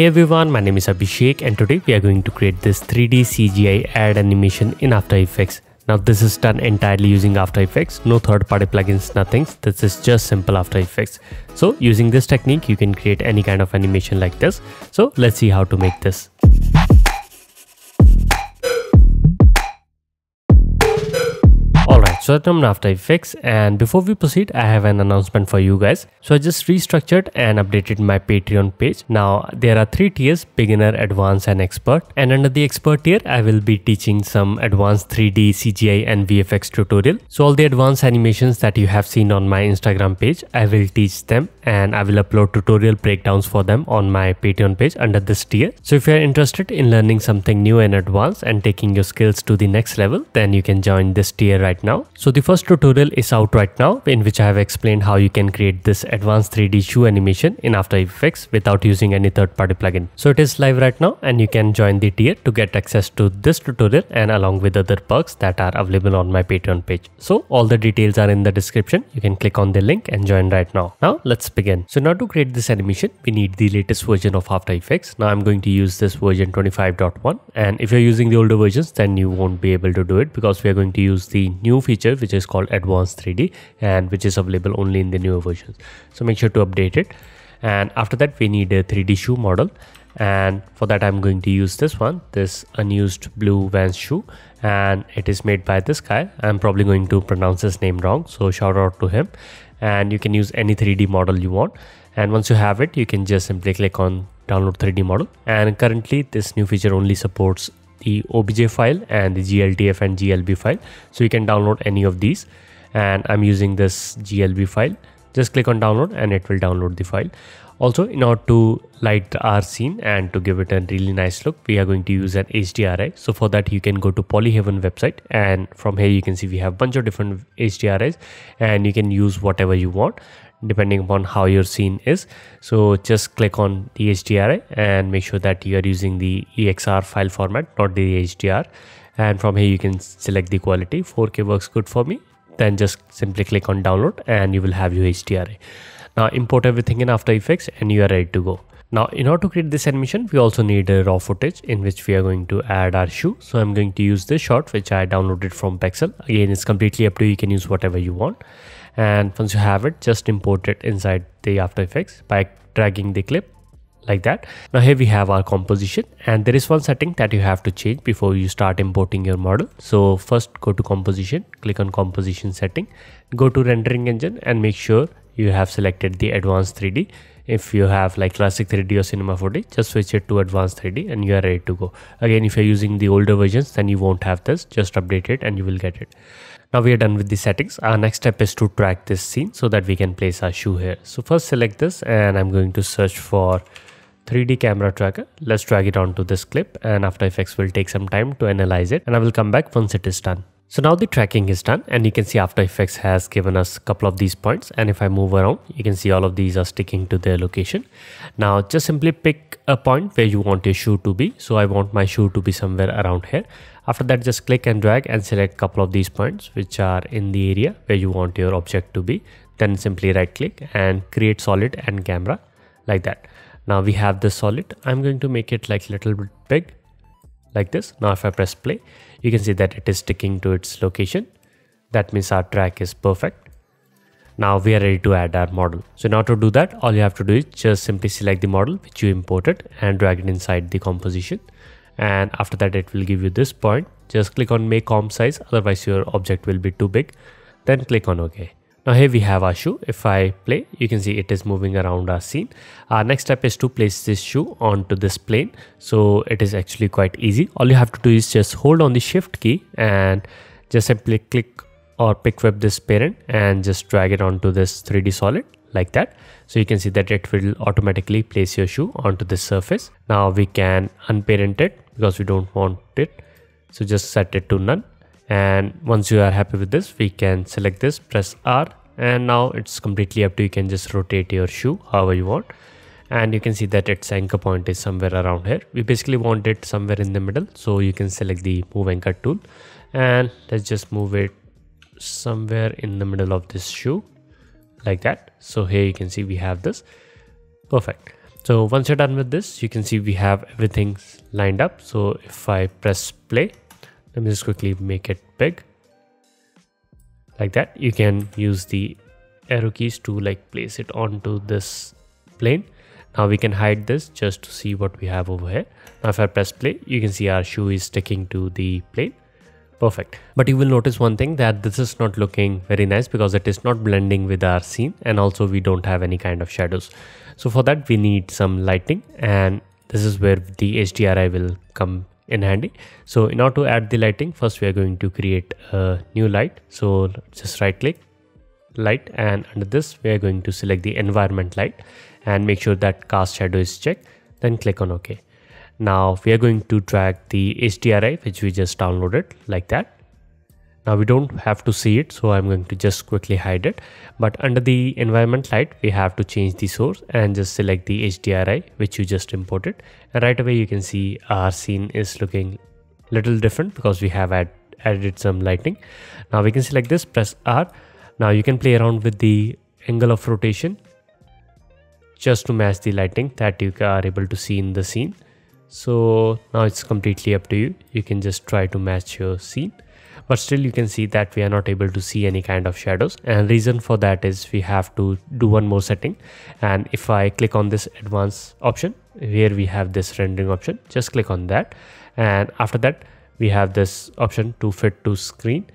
Hey everyone, my name is Abhishek and today we are going to create this 3D CGI ad animation in After Effects. Now this is done entirely using After Effects, no third party plugins, nothing. This is just simple After Effects. So using this technique you can create any kind of animation like this. So let's see how to make this. So I'm in After Effects, and before we proceed I have an announcement for you guys. So I just restructured and updated my Patreon page. Now there are 3 tiers: beginner, advanced and expert. And under the expert tier I will be teaching some advanced 3D CGI and VFX tutorial. So all the advanced animations that you have seen on my Instagram page, I will teach them and I will upload tutorial breakdowns for them on my Patreon page under this tier. So if you are interested in learning something new and advanced and taking your skills to the next level, then you can join this tier right now. So the first tutorial is out right now, in which I have explained how you can create this advanced 3D shoe animation in After Effects without using any third party plugin. So it is live right now and you can join the tier to get access to this tutorial and along with other perks that are available on my Patreon page. So all the details are in the description. You can click on the link and join right now. Now let's begin. So now to create this animation, we need the latest version of After Effects. Now I'm going to use this version 25.1, and if you're using the older versions then you won't be able to do it because we are going to use the new feature which is called advanced 3D and which is available only in the newer versions. So make sure to update it, and after that we need a 3D shoe model, and for that I'm going to use this one, this unused blue Vans shoe, and it is made by this guy. I'm probably going to pronounce his name wrong, so shout out to him. And you can use any 3D model you want, and once you have it you can just simply click on download 3D model. And currently this new feature only supports the OBJ file and the GLTF and GLB file, so you can download any of these, and I'm using this GLB file. Just click on download and it will download the file. Also, in order to light our scene and to give it a really nice look, we are going to use an HDRI. So for that you can go to Polyhaven website, and from here you can see we have a bunch of different HDRIs and you can use whatever you want depending upon how your scene is. So just click on the HDRI and make sure that you are using the EXR file format, not the HDR. And from here you can select the quality. 4K works good for me. Then just simply click on download and you will have your HDRI. Now import everything in After Effects and you are ready to go. Now in order to create this animation we also need a raw footage in which we are going to add our shoe. So I'm going to use this shot which I downloaded from Pexel. Again, it's completely up to you, you can use whatever you want. And once you have it, just import it inside the After Effects by dragging the clip like that. Now here we have our composition, and there is one setting that you have to change before you start importing your model. So first go to composition, click on composition setting, go to rendering engine and make sure you have selected the advanced 3D. If you have like classic 3D or cinema 4D, just switch it to advanced 3D and you are ready to go. Again, if you're using the older versions, then you won't have this. Just update it and you will get it. Now we are done with the settings. Our next step is to track this scene so that we can place our shoe here. So first select this and I'm going to search for 3D camera tracker. Let's drag it onto this clip, and After Effects will take some time to analyze it and I will come back once it is done. So now the tracking is done and you can see After Effects has given us a couple of these points, and if I move around you can see all of these are sticking to their location. Now just simply pick a point where you want your shoe to be. So I want my shoe to be somewhere around here. After that just click and drag and select a couple of these points which are in the area where you want your object to be. Then simply right click and create solid and camera like that. Now we have the solid. I'm going to make it like a little bit big like this. Now if I press play you can see that it is sticking to its location. That means our track is perfect. Now we are ready to add our model. So now to do that all you have to do is just simply select the model which you imported and drag it inside the composition, and after that it will give you this point. Just click on make comp size, otherwise your object will be too big. Then click on OK. Now here we have our shoe. If I play, you can see it is moving around our scene. Our next step is to place this shoe onto this plane. So it is actually quite easy. All you have to do is just hold on the shift key and just simply click or pick up this parent and just drag it onto this 3D solid like that. So you can see that it will automatically place your shoe onto this surface. Now we can unparent it because we don't want it. So just set it to none. And once you are happy with this, we can select this, press R, and now it's completely up to you. You can just rotate your shoe however you want. And you can see that its anchor point is somewhere around here. We basically want it somewhere in the middle. So you can select the move anchor tool and let's just move it somewhere in the middle of this shoe like that. So here you can see we have this. Perfect. So once you're done with this, you can see we have everything lined up. So if I press play, let me just quickly make it big like that. You can use the arrow keys to like place it onto this plane. Now we can hide this just to see what we have over here. Now if I press play, you can see our shoe is sticking to the plane. Perfect. But you will notice one thing, that this is not looking very nice because it is not blending with our scene, and also we don't have any kind of shadows. So for that we need some lighting, and this is where the HDRI will come in handy. So in order to add the lighting, first we are going to create a new light. So just right click, light, and under this we are going to select the environment light and make sure that cast shadow is checked, then click on OK. Now we are going to drag the HDRI which we just downloaded like that. Now we don't have to see it, so I'm going to just quickly hide it. But under the environment light, we have to change the source and just select the HDRI which you just imported. And right away you can see our scene is looking a little different because we have added some lighting. Now we can select this, press R. Now you can play around with the angle of rotation just to match the lighting that you are able to see in the scene. So now it's completely up to you. You can just try to match your scene, but still you can see that we are not able to see any kind of shadows, and reason for that is we have to do one more setting. And if I click on this advanced option, here we have this rendering option, just click on that, and after that we have this option to fit to screen,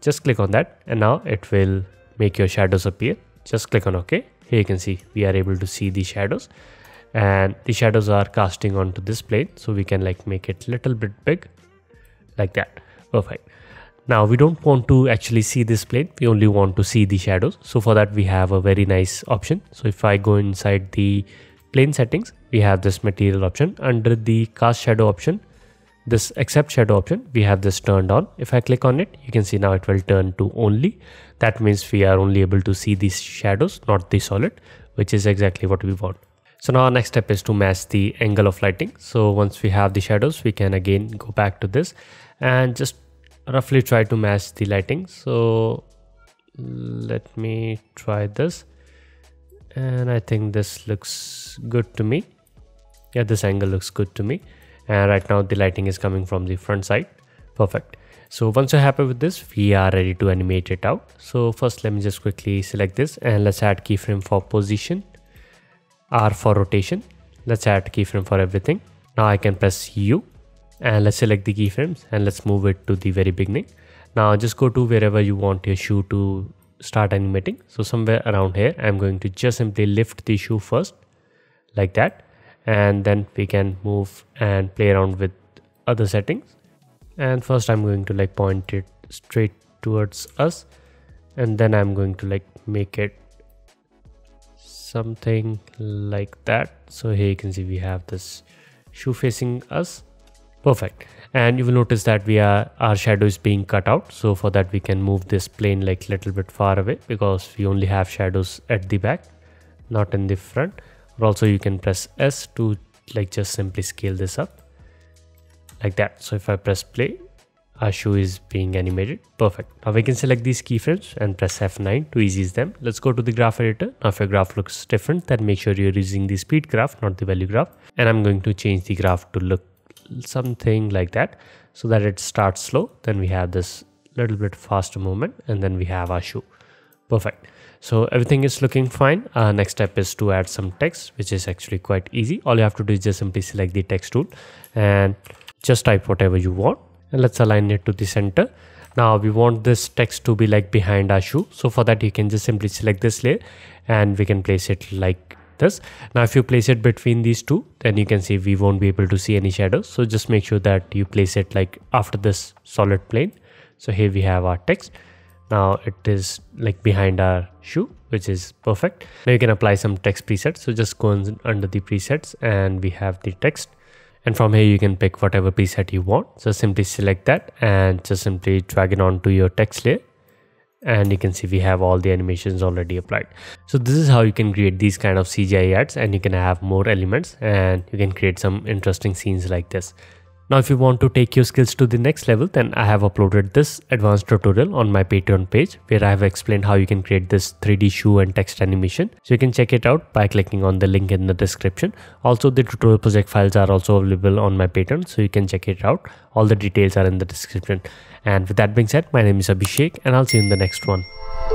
just click on that, and now it will make your shadows appear. Just click on OK. Here you can see we are able to see the shadows, and the shadows are casting onto this plane, so we can like make it little bit big like that. Perfect. Now we don't want to actually see this plane, we only want to see the shadows. So for that we have a very nice option. So if I go inside the plane settings, we have this material option. Under the cast shadow option, this accept shadow option, we have this turned on. If I click on it, you can see now it will turn to only. That means we are only able to see these shadows, not the solid, which is exactly what we want. So now our next step is to match the angle of lighting. So once we have the shadows, we can again go back to this and just roughly try to match the lighting. So let me try this, and I think this looks good to me. Yeah, this angle looks good to me. And right now the lighting is coming from the front side. Perfect. So once you're happy with this, we are ready to animate it out. So first let me just quickly select this, and let's add keyframe for position, R for rotation. Let's add keyframe for everything. Now I can press U, and let's select the keyframes, and let's move it to the very beginning. Now just go to wherever you want your shoe to start animating. So somewhere around here, I'm going to just simply lift the shoe first like that, and then we can move and play around with other settings. And first I'm going to like point it straight towards us, and then I'm going to like make it something like that. So here you can see we have this shoe facing us. Perfect. And you will notice that we are, our shadow is being cut out. So for that we can move this plane like little bit far away, because we only have shadows at the back, not in the front. Or also you can press S to like just simply scale this up like that. So if I press play, our shoe is being animated. Perfect. Now we can select these keyframes and press F9 to ease them. Let's go to the graph editor. Now if your graph looks different, then make sure you're using the speed graph, not the value graph. And I'm going to change the graph to look something like that, so that it starts slow. Then we have this little bit faster movement, and then we have our shoe. Perfect. So everything is looking fine. Our next step is to add some text, which is actually quite easy. All you have to do is just simply select the text tool and just type whatever you want. And let's align it to the center. Now we want this text to be like behind our shoe. So for that you can just simply select this layer, and we can place it like this. Now if you place it between these two, then you can see we won't be able to see any shadows. So just make sure that you place it like after this solid plane. So here we have our text. Now it is like behind our shoe, which is perfect. Now you can apply some text presets. So just go under the presets, and we have the text. And from here you can pick whatever preset you want. So simply select that and just simply drag it onto your text layer. And you can see we have all the animations already applied. So this is how you can create these kind of CGI ads, and you can have more elements, and you can create some interesting scenes like this. Now, if you want to take your skills to the next level, then I have uploaded this advanced tutorial on my Patreon page where I have explained how you can create this 3D shoe and text animation. So you can check it out by clicking on the link in the description. Also, the tutorial project files are also available on my Patreon, so you can check it out. All the details are in the description. And with that being said, my name is Abhishek and I'll see you in the next one.